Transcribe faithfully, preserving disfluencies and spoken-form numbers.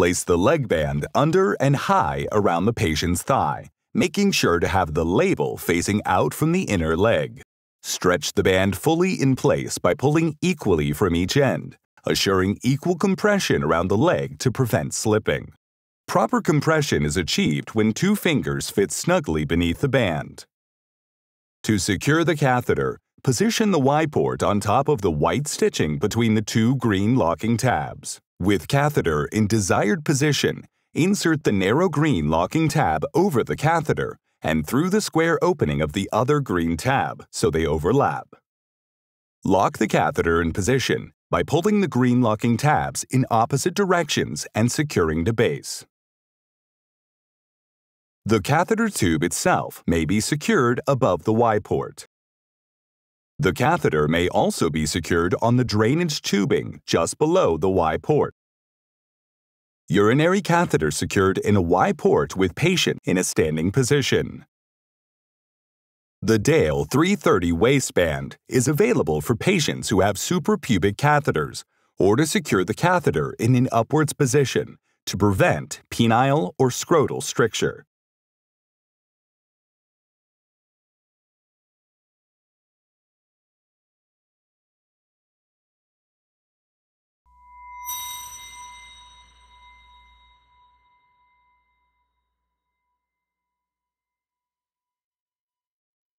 place the leg band under and high around the patient's thigh, making sure to have the label facing out from the inner leg. Stretch the band fully in place by pulling equally from each end, assuring equal compression around the leg to prevent slipping. Proper compression is achieved when two fingers fit snugly beneath the band. To secure the catheter, position the Y-port on top of the white stitching between the two green locking tabs. With catheter in desired position, insert the narrow green locking tab over the catheter and through the square opening of the other green tab so they overlap. Lock the catheter in position by pulling the green locking tabs in opposite directions and securing the base. The catheter tube itself may be secured above the Y-port. The catheter may also be secured on the drainage tubing just below the Y-port. Urinary catheter secured in a Y-port with patient in a standing position. The Dale three thirty waistband is available for patients who have suprapubic catheters or to secure the catheter in an upwards position to prevent penile or scrotal stricture.